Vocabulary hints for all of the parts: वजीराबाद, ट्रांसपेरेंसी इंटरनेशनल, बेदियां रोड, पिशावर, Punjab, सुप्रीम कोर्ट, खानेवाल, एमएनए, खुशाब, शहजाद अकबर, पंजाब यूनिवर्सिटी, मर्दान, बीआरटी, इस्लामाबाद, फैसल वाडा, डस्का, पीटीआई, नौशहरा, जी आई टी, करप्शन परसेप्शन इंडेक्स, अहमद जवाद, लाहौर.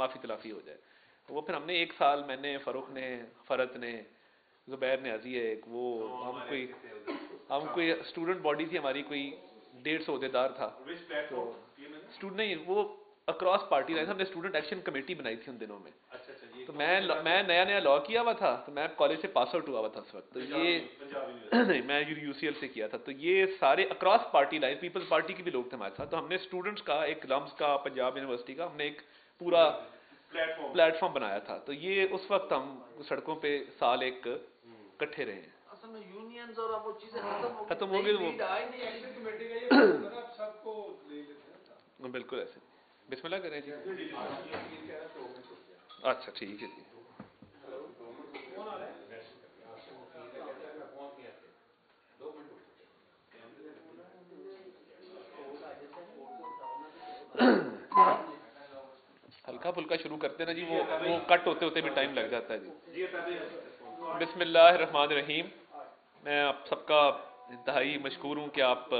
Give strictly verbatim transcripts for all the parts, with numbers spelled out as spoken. माफ़ी तलाफ़ी हो जाए। वो फिर हमने एक साल, मैंने, फ़रुख ने, फ़रत ने, ज़ुबैर ने, अजी है एक, वो हम कोई हम कोई स्टूडेंट बॉडी थी हमारी, कोई डेढ़ सौ अहदेदार था। तो स्टूडेंट नहीं, वो अक्रॉस पार्टी लाइन, हमने स्टूडेंट एक्शन कमेटी बनाई थी उन दिनों में। तो मैं मैं नया नया लॉ किया हुआ था, तो मैं कॉलेज से पास आउट हुआ हुआ था उस वक्त। तो ये नहीं, मैं यूसीएल से किया था। तो ये सारे across party line, peoples party के भी लोग थे हमारे साथ। तो हमने स्टूडेंट्स का एक, लम्स का, पंजाब यूनिवर्सिटी का, हमने एक पूरा प्लेटफॉर्म बनाया था। तो ये उस वक्त हम सड़कों पे साल एक इकट्ठे रहे हैं। असल में यूनियंस और वो चीजें खत्म हो गई बिल्कुल। ऐसे बिस्मिल्लाह करें जी। अच्छा ठीक है जी। हल्का फुल्का शुरू करते ना जी, वो वो कट होते होते भी टाइम लग जाता है जी। बिस्मिल्लाहिर्रहमानिर्रहीम। मैं आप सबका इंतहाई मशकूर हूँ कि आप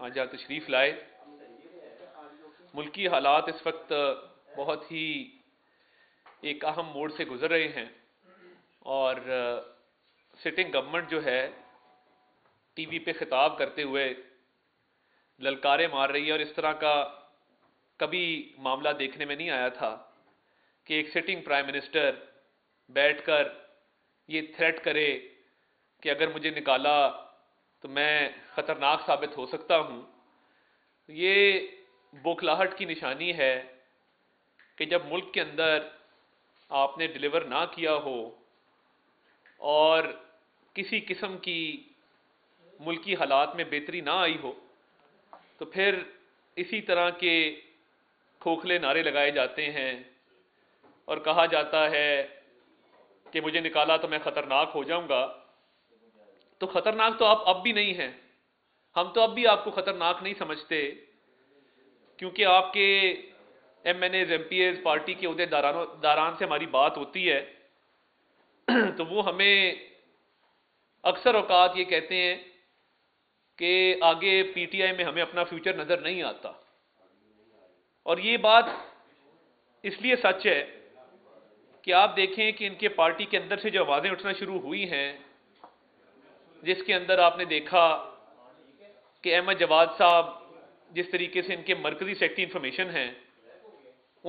आज तशरीफ़ लाए। मुल्की हालात इस वक्त बहुत ही एक अहम मोड़ से गुज़र रहे हैं और सिटिंग गवर्नमेंट जो है टीवी पे खिताब करते हुए ललकारे मार रही है। और इस तरह का कभी मामला देखने में नहीं आया था कि एक सिटिंग प्राइम मिनिस्टर बैठकर ये थ्रेट करे कि अगर मुझे निकाला तो मैं ख़तरनाक साबित हो सकता हूँ। ये बोखलाहट की निशानी है कि जब मुल्क के अंदर आपने डिलीवर ना किया हो और किसी किस्म की मुल्की हालात में बेहतरी ना आई हो तो फिर इसी तरह के खोखले नारे लगाए जाते हैं और कहा जाता है कि मुझे निकाला तो मैं ख़तरनाक हो जाऊंगा। तो ख़तरनाक तो आप अब भी नहीं हैं, हम तो अब भी आपको ख़तरनाक नहीं समझते, क्योंकि आपके एमएनए, एमपीएस पार्टी के अहदेदारों दारान से हमारी बात होती है तो वो हमें अक्सर औकात ये कहते हैं कि आगे पीटीआई में हमें अपना फ्यूचर नज़र नहीं आता। और ये बात इसलिए सच है कि आप देखें कि इनके पार्टी के अंदर से जो आवाज़ें उठना शुरू हुई हैं, जिसके अंदर आपने देखा कि अहमद जवाद साहब जिस तरीके से इनके मरकजी सेक्रेटरी इंफॉर्मेशन हैं,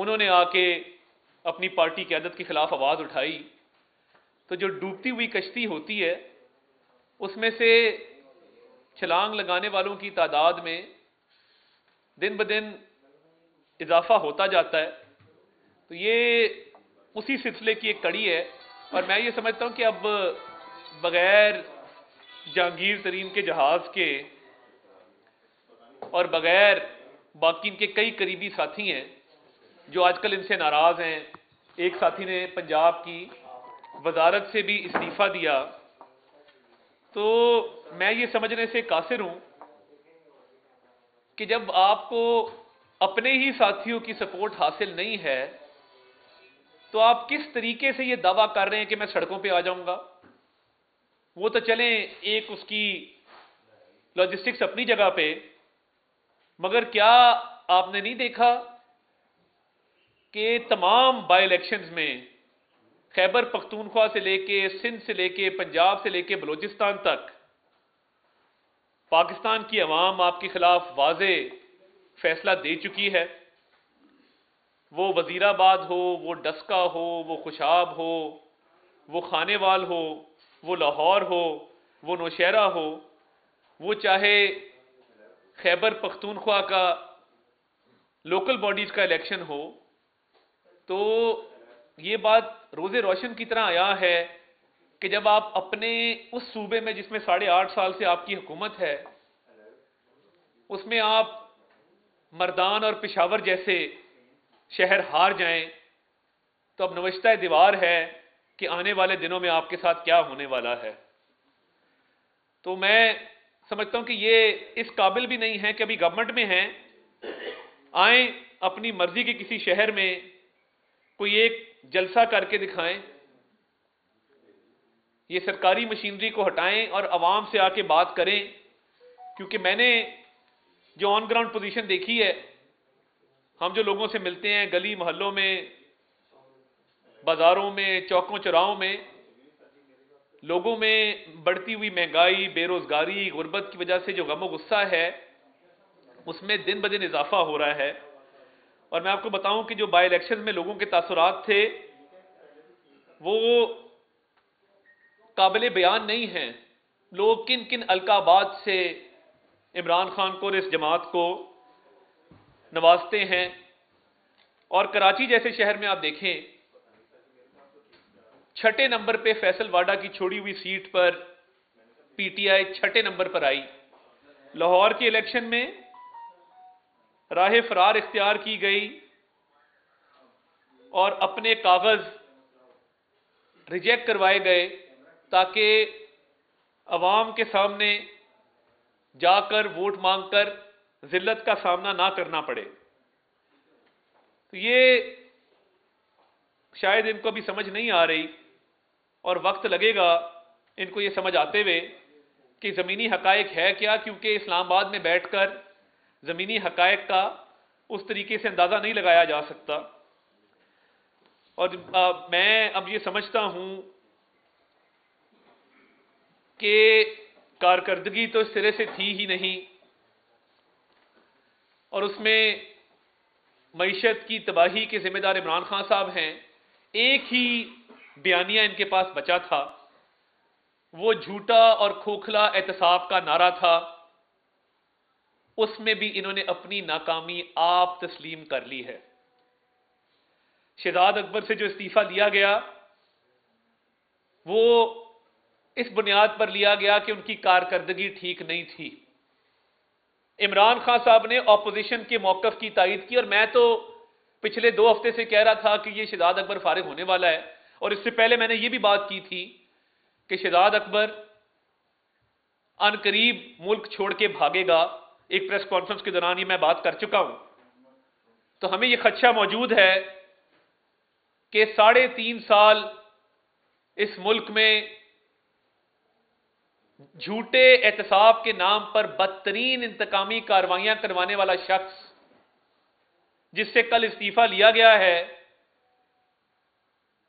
उन्होंने आके अपनी पार्टी की आदत के ख़िलाफ़ आवाज़ उठाई। तो जो डूबती हुई कश्ती होती है उसमें से छलांग लगाने वालों की तादाद में दिन ब दिन इजाफा होता जाता है। तो ये उसी सिलसिले की एक कड़ी है। और मैं ये समझता हूँ कि अब बग़ैर जहांगीर तरीन के जहाज़ के और बग़ैर बाकी इनके कई करीबी साथी हैं जो आजकल इनसे नाराज़ हैं। एक साथी ने पंजाब की वजारत से भी इस्तीफ़ा दिया। तो मैं ये समझने से कासिर हूँ कि जब आपको अपने ही साथियों की सपोर्ट हासिल नहीं है तो आप किस तरीके से ये दावा कर रहे हैं कि मैं सड़कों पे आ जाऊँगा। वो तो चलें, एक उसकी लॉजिस्टिक्स अपनी जगह पे, मगर क्या आपने नहीं देखा कि तमाम बाई इलेक्शंस में खैबर पख्तूनख्वा से लेके सिंध से लेके पंजाब से लेके बलूचिस्तान तक पाकिस्तान की अवाम आपके ख़िलाफ़ वाज़े फैसला दे चुकी है। वो वजीराबाद हो, वो डस्का हो, वो खुशाब हो, वो खानेवाल हो, वो लाहौर हो, वो नौशहरा हो, वो चाहे खैबर पख्तूनख्वा का लोकल बॉडीज़ का इलेक्शन हो। तो ये बात रोज़े रोशन की तरह आया है कि जब आप अपने उस सूबे में जिसमें साढ़े आठ साल से आपकी हुकूमत है, उसमें आप मर्दान और पिशावर जैसे शहर हार जाएं, तो अब नवश्ता दीवार है कि आने वाले दिनों में आपके साथ क्या होने वाला है। तो मैं समझता हूँ कि ये इस काबिल भी नहीं है कि अभी गवर्नमेंट में हैं, आए अपनी मर्जी के किसी शहर में कोई एक जलसा करके दिखाएं, ये सरकारी मशीनरी को हटाएं और आवाम से आके बात करें। क्योंकि मैंने जो ऑन ग्राउंड पोजीशन देखी है, हम जो लोगों से मिलते हैं गली मोहल्लों में, बाज़ारों में, चौकों चौराहों में लोगों में बढ़ती हुई महंगाई, बेरोज़गारी, गुर्बत की वजह से जो गम व गुस्सा है उसमें दिन ब दिन इजाफा हो रहा है। और मैं आपको बताऊं कि जो बाई इलेक्शन में लोगों के तासुरात थे वो काबिल बयान नहीं हैं। लोग किन किन अलकाबाद से इमरान खान को और इस जमात को नवाजते हैं। और कराची जैसे शहर में आप देखें, छठे नंबर पे फैसल वाडा की छोड़ी हुई सीट पर पीटीआई छठे नंबर पर आई। लाहौर के इलेक्शन में राह फरार इख्तियार की गई और अपने कागज रिजेक्ट करवाए गए ताकि अवाम के सामने जाकर वोट मांगकर जिल्लत का सामना ना करना पड़े। तो ये शायद इनको अभी समझ नहीं आ रही और वक्त लगेगा इनको ये समझ आते हुए कि ज़मीनी हकायक है क्या, क्योंकि इस्लामाबाद में बैठकर ज़मीनी हकायक का उस तरीके से अंदाज़ा नहीं लगाया जा सकता। और आ, मैं अब ये समझता हूँ कि कारकर्दगी तो इस सिरे से थी ही नहीं और उसमें मईशत की तबाही के ज़िम्मेदार इमरान खान साहब हैं। एक ही बयानिया इनके पास बचा था, वो झूठा और खोखला एहतसाब का नारा था। उसमें भी इन्होंने अपनी नाकामी आप तस्लीम कर ली है। शहजाद अकबर से जो इस्तीफा लिया गया वो इस बुनियाद पर लिया गया कि उनकी कारकर्दगी ठीक नहीं थी। इमरान खान साहब ने ऑपोजिशन के मौक़िफ़ की तायद की और मैं तो पिछले दो हफ्ते से कह रहा था कि ये शहजाद अकबर फारिग होने वाला है। और इससे पहले मैंने ये भी बात की थी कि शहजाद अकबर अनकरीब मुल्क छोड़ के भागेगा। एक प्रेस कॉन्फ्रेंस के दौरान ये मैं बात कर चुका हूं। तो हमें यह खदशा मौजूद है कि साढ़े तीन साल इस मुल्क में झूठे एहतसाब के नाम पर बदतरीन इंतकामी कार्रवाइयां करवाने वाला शख्स जिससे कल इस्तीफा लिया गया है,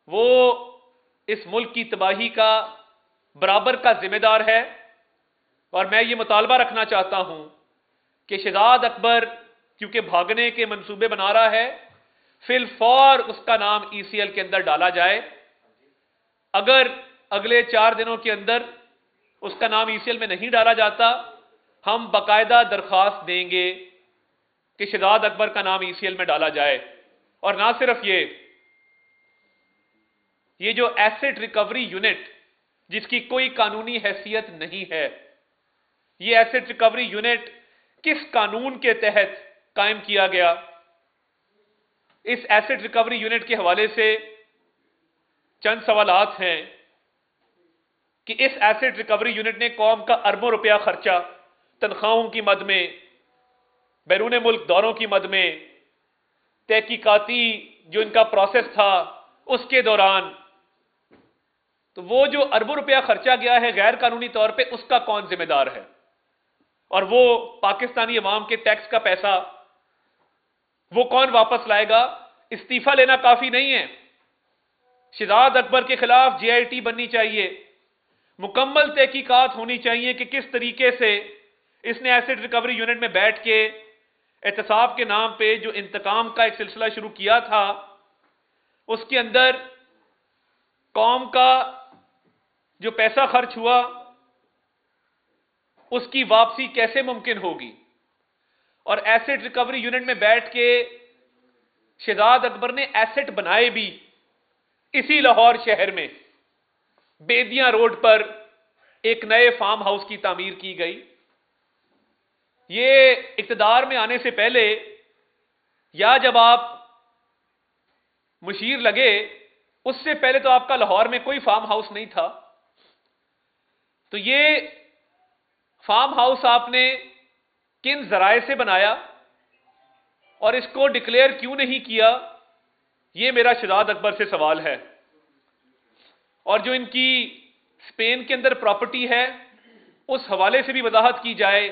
वो इस मुल्क की तबाही का बराबर का जिम्मेदार है। और मैं ये मुतालबा रखना चाहता हूं कि शहजाद अकबर क्योंकि भागने के मंसूबे बना रहा है, फिलफौर उसका नाम ई सी एल के अंदर डाला जाए। अगर अगले चार दिनों के अंदर उसका नाम ई सी एल में नहीं डाला जाता, हम बाकायदा दरख्वास्त देंगे कि शहजाद अकबर का नाम ई सी एल में डाला जाए। और ना सिर्फ ये ये जो एसिड रिकवरी यूनिट जिसकी कोई कानूनी हैसियत नहीं है, ये एसिड रिकवरी यूनिट किस कानून के तहत कायम किया गया? इस एसिड रिकवरी यूनिट के हवाले से चंद सवालात हैं कि इस एसिड रिकवरी यूनिट ने कौम का अरबों रुपया खर्चा तनख्वाहों की मद में, बैरून मुल्क दौरों की मद में, तहकीकाती जो इनका प्रोसेस था उसके दौरान, तो वो जो अरबों रुपया खर्चा गया है गैर कानूनी तौर पे, उसका कौन जिम्मेदार है? और वो पाकिस्तानी अवाम के टैक्स का पैसा वो कौन वापस लाएगा? इस्तीफा लेना काफी नहीं है, शहजाद अकबर के खिलाफ जी आई टी बननी चाहिए, मुकम्मल तहकीकात होनी चाहिए कि किस तरीके से इसने एसिड रिकवरी यूनिट में बैठ के एहतसाब के नाम पे जो इंतकाम का एक सिलसिला शुरू किया था उसके अंदर कौम का जो पैसा खर्च हुआ उसकी वापसी कैसे मुमकिन होगी। और एसिड रिकवरी यूनिट में बैठ के शहजाद अकबर ने एसेट बनाए भी इसी लाहौर शहर में। बेदियां रोड पर एक नए फार्म हाउस की तामीर की गई। ये इक़्तिदार में आने से पहले या जब आप मुशीर लगे उससे पहले तो आपका लाहौर में कोई फार्म हाउस नहीं था। तो ये फार्म हाउस आपने किन ज़राए से बनाया और इसको डिक्लेयर क्यों नहीं किया? ये मेरा शहजाद अकबर से सवाल है। और जो इनकी स्पेन के अंदर प्रॉपर्टी है उस हवाले से भी वजाहत की जाए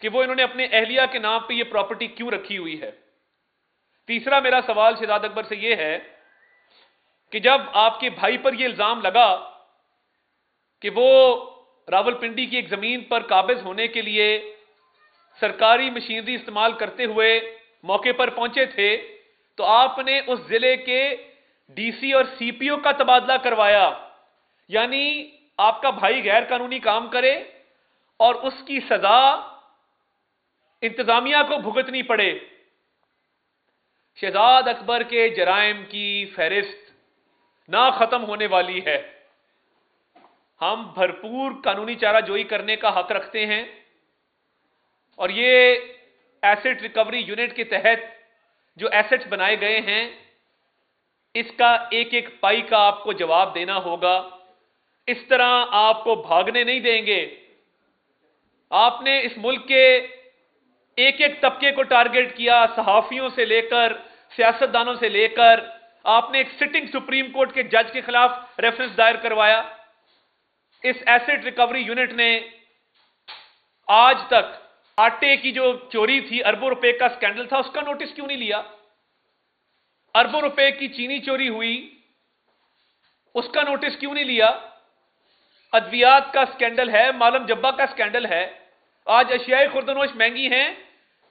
कि वो इन्होंने अपने अहलिया के नाम पे ये प्रॉपर्टी क्यों रखी हुई है। तीसरा मेरा सवाल शहजाद अकबर से ये है कि जब आपके भाई पर यह इल्जाम लगा कि वो रावलपिंडी की एक जमीन पर काबिज होने के लिए सरकारी मशीनरी इस्तेमाल करते हुए मौके पर पहुंचे थे, तो आपने उस जिले के डीसी और सीपीओ का तबादला करवाया, यानी आपका भाई गैर कानूनी काम करे और उसकी सजा इंतजामिया को भुगतनी पड़े। शहजाद अकबर के जराइम की फहरिस्त ना खत्म होने वाली है। हम भरपूर कानूनी चाराजोई करने का हक रखते हैं और ये एसिड रिकवरी यूनिट के तहत जो एसेट्स बनाए गए हैं, इसका एक एक पाई का आपको जवाब देना होगा। इस तरह आपको भागने नहीं देंगे। आपने इस मुल्क के एक एक तबके को टारगेट किया, सहाफियों से लेकर सियासतदानों से लेकर, आपने एक सिटिंग सुप्रीम कोर्ट के जज के खिलाफ रेफरेंस दायर करवाया। इस एसिड रिकवरी यूनिट ने आज तक आटे की जो चोरी थी, अरबों रुपए का स्कैंडल था, उसका नोटिस क्यों नहीं लिया? अरबों रुपए की चीनी चोरी हुई, उसका नोटिस क्यों नहीं लिया? अद्वियात का स्कैंडल है, मालम जब्बा का स्कैंडल है, आज अशियाए खुर्दनोश महंगी हैं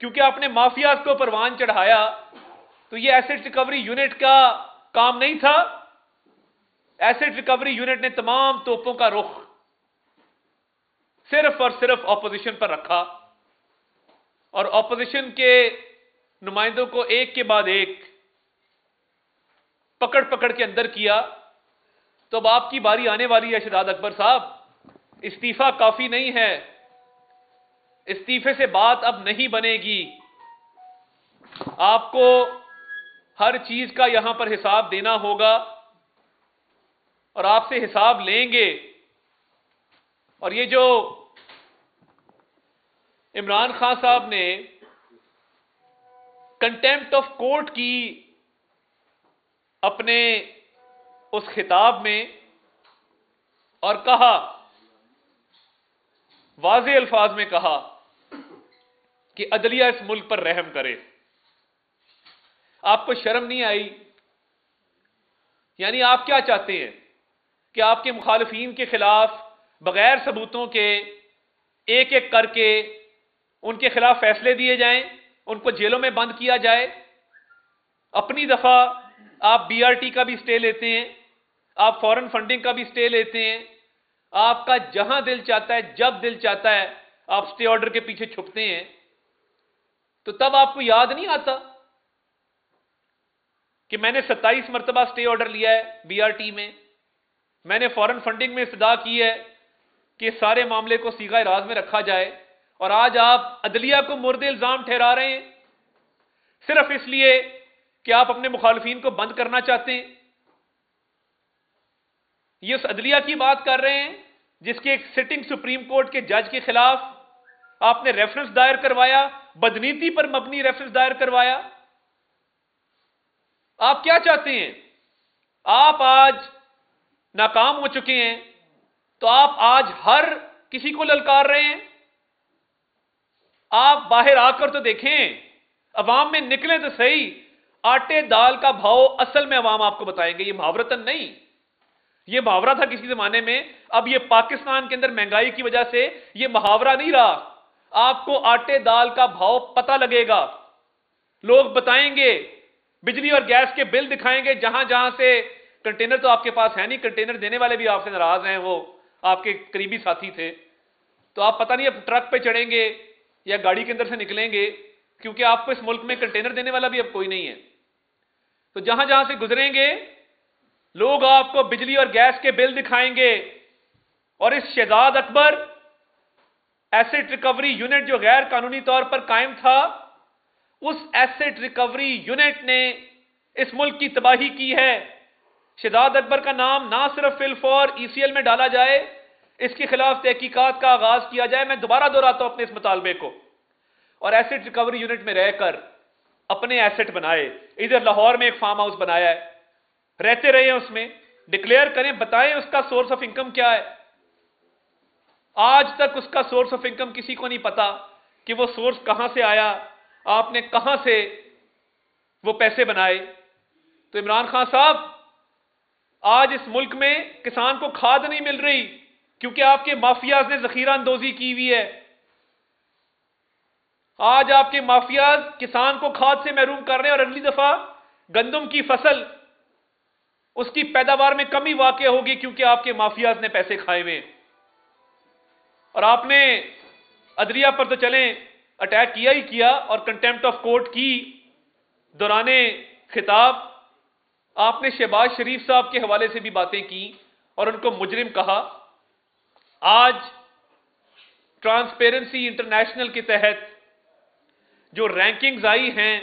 क्योंकि आपने माफियाज को परवान चढ़ाया। तो यह एसिड रिकवरी यूनिट का काम नहीं था। एसिड रिकवरी यूनिट ने तमाम तोपों का रुख सिर्फ और सिर्फ ऑपोजिशन पर रखा और ऑपोजिशन के नुमाइंदों को एक के बाद एक पकड़ पकड़ के अंदर किया। तो अब आपकी बारी आने वाली है शहजाद अकबर साहब। इस्तीफा काफी नहीं है, इस्तीफे से बात अब नहीं बनेगी। आपको हर चीज का यहां पर हिसाब देना होगा और आपसे हिसाब लेंगे। और ये जो इमरान खान साहब ने कंटेम्प्ट ऑफ कोर्ट की अपने उस खिताब में और कहा, वाज़े अल्फाज में कहा कि अदलिया इस मुल्क पर रहम करे, आपको शर्म नहीं आई? यानी आप क्या चाहते हैं कि आपके मुखालफीन के खिलाफ बगैर सबूतों के एक एक करके उनके खिलाफ फैसले दिए जाएं, उनको जेलों में बंद किया जाए? अपनी दफा आप बीआरटी का भी स्टे लेते हैं, आप फॉरेन फंडिंग का भी स्टे लेते हैं, आपका जहां दिल चाहता है जब दिल चाहता है आप स्टे ऑर्डर के पीछे छुपते हैं। तो तब आपको याद नहीं आता कि मैंने सत्ताईस मरतबा स्टे ऑर्डर लिया है बीआरटी में, मैंने फॉरेन फंडिंग में इस्तदा की है कि सारे मामले को सीगा राज में रखा जाए, और आज आप अदलिया को मुर्दे इल्जाम ठहरा रहे हैं सिर्फ इसलिए कि आप अपने मुखालफीन को बंद करना चाहते हैं। ये उस अदलिया की बात कर रहे हैं जिसके एक सिटिंग सुप्रीम कोर्ट के जज के खिलाफ आपने रेफरेंस दायर करवाया, बदनीति पर मबनी रेफरेंस दायर करवाया। आप क्या चाहते हैं? आप आज नाकाम हो चुके हैं तो आप आज हर किसी को ललकार रहे हैं। आप बाहर आकर तो देखें, अवाम में निकले तो सही, आटे दाल का भाव असल में अवाम आपको बताएंगे। ये मुहावरतन नहीं, ये मुहावरा था किसी जमाने में, अब ये पाकिस्तान के अंदर महंगाई की वजह से ये मुहावरा नहीं रहा। आपको आटे दाल का भाव पता लगेगा, लोग बताएंगे, बिजली और गैस के बिल दिखाएंगे, जहां जहां से कंटेनर तो आपके पास है नहीं, कंटेनर देने वाले भी आपसे नाराज हैं, वो आपके करीबी साथी थे। तो आप पता नहीं अब ट्रक पे चढ़ेंगे या गाड़ी के अंदर से निकलेंगे क्योंकि आपको इस मुल्क में कंटेनर देने वाला भी अब कोई नहीं है। तो जहां जहां से गुजरेंगे लोग आपको बिजली और गैस के बिल दिखाएंगे। और इस शहजाद अकबर asset recovery unit जो गैर कानूनी तौर पर कायम था, उस एसिड रिकवरी यूनिट ने इस मुल्क की तबाही की है। शहजाद अकबर का नाम ना सिर्फ फिलफॉर ईसीएल में डाला जाए, इसके खिलाफ तहकीकात का आगाज किया जाए। मैं दोबारा दोहराता हूं अपने इस मुतालबे को। और एसिड रिकवरी यूनिट में रहकर अपने एसेट बनाए, इधर लाहौर में एक फार्म हाउस बनाया है, रहते रहे उसमें, डिक्लेयर करें, बताएं उसका सोर्स ऑफ इनकम क्या है। आज तक उसका सोर्स ऑफ इनकम किसी को नहीं पता कि वो सोर्स कहां से आया, आपने कहां से वो पैसे बनाए। तो इमरान खान साहब, आज इस मुल्क में किसान को खाद नहीं मिल रही क्योंकि आपके माफियाज ने जखीरा अंदोजी की हुई है। आज आपके माफियाज किसान को खाद से महरूम कर रहे हैं और अगली दफा गंदम की फसल उसकी पैदावार में कमी वाकई होगी क्योंकि आपके माफियाज ने पैसे खाए हुए। और आपने अदलिया पर तो चले अटैक किया ही किया और कंटेम्प्ट ऑफ कोर्ट की दौराने खिताब आपने शहबाज शरीफ साहब के हवाले से भी बातें की और उनको मुजरिम कहा। आज ट्रांसपेरेंसी इंटरनेशनल के तहत जो रैंकिंग्स आई हैं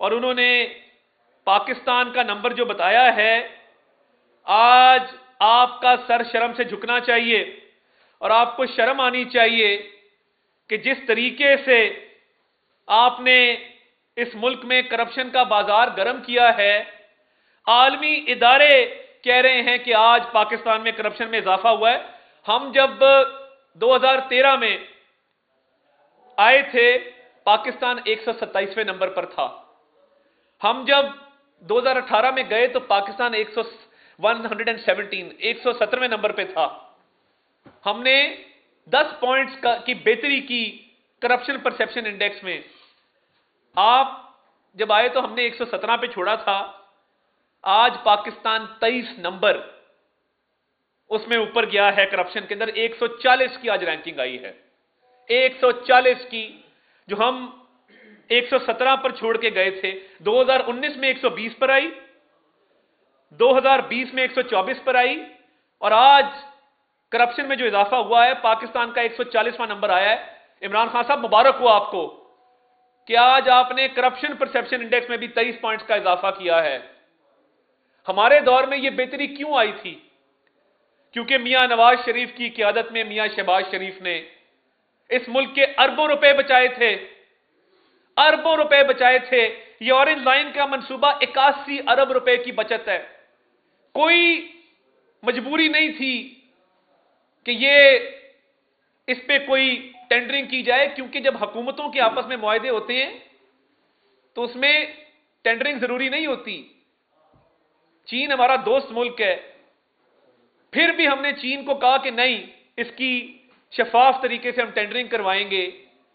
और उन्होंने पाकिस्तान का नंबर जो बताया है, आज आपका सर शर्म से झुकना चाहिए और आपको शर्म आनी चाहिए कि जिस तरीके से आपने इस मुल्क में करप्शन का बाजार गर्म किया है। आलमी इदारे कह रहे हैं कि आज पाकिस्तान में करप्शन में इजाफा हुआ है। हम जब दो हज़ार तेरह में आए थे पाकिस्तान एक सौ सत्ताईसवें नंबर पर था। हम जब दो हज़ार अठारह में गए तो पाकिस्तान एक सौ वन हंड्रेड एंड सेवनटीन एक सौ सत्रहवें नंबर पर था। हमने दस पॉइंट्स का की बेहतरी की करप्शन परसेप्शन इंडेक्स में। आप जब आए तो हमने एक सौ सत्रह पे छोड़ा था, आज पाकिस्तान तेईस नंबर उसमें ऊपर गया है करप्शन के अंदर। एक सौ चालीस की आज रैंकिंग आई है, एक सौ चालीस की, जो हम एक सौ सत्रह पर छोड़ के गए थे। दो हज़ार उन्नीस में एक सौ बीस पर आई, दो हज़ार बीस में एक सौ चौबीस पर आई और आज करप्शन में जो इजाफा हुआ है पाकिस्तान का एक सौ चालीसवां नंबर आया है। इमरान खान साहब मुबारक हुआ आपको कि आज आपने करप्शन परसेप्शन इंडेक्स में भी तेईस पॉइंट्स का इजाफा किया है। हमारे दौर में यह बेहतरी क्यों आई थी? क्योंकि मियां नवाज शरीफ की क़यादत में मियाँ शहबाज शरीफ ने इस मुल्क के अरबों रुपए बचाए थे, अरबों रुपए बचाए थे। ये ऑरेंज लाइन का मंसूबा इक्यासी अरब रुपए की बचत है। कोई मजबूरी नहीं थी कि ये इस पर कोई टेंडरिंग की जाए, क्योंकि जब हुकूमतों के आपस में मुआहदे होते हैं तो उसमें टेंडरिंग जरूरी नहीं होती। चीन हमारा दोस्त मुल्क है, फिर भी हमने चीन को कहा कि नहीं, इसकी शफाफ तरीके से हम टेंडरिंग करवाएंगे।